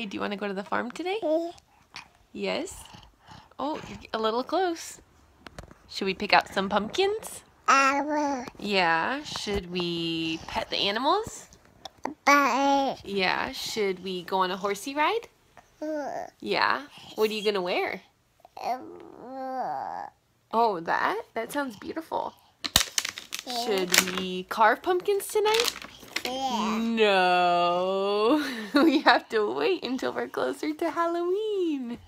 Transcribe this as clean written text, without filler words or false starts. Hey, do you want to go to the farm today? Yes. Oh, you're a little close. Should we pick out some pumpkins? Yeah. Should we pet the animals? Yeah. Should we go on a horsey ride? Yeah. What are you gonna wear? Oh, that? That sounds beautiful. Should we carve pumpkins tonight? No. We have to wait until we're closer to Halloween.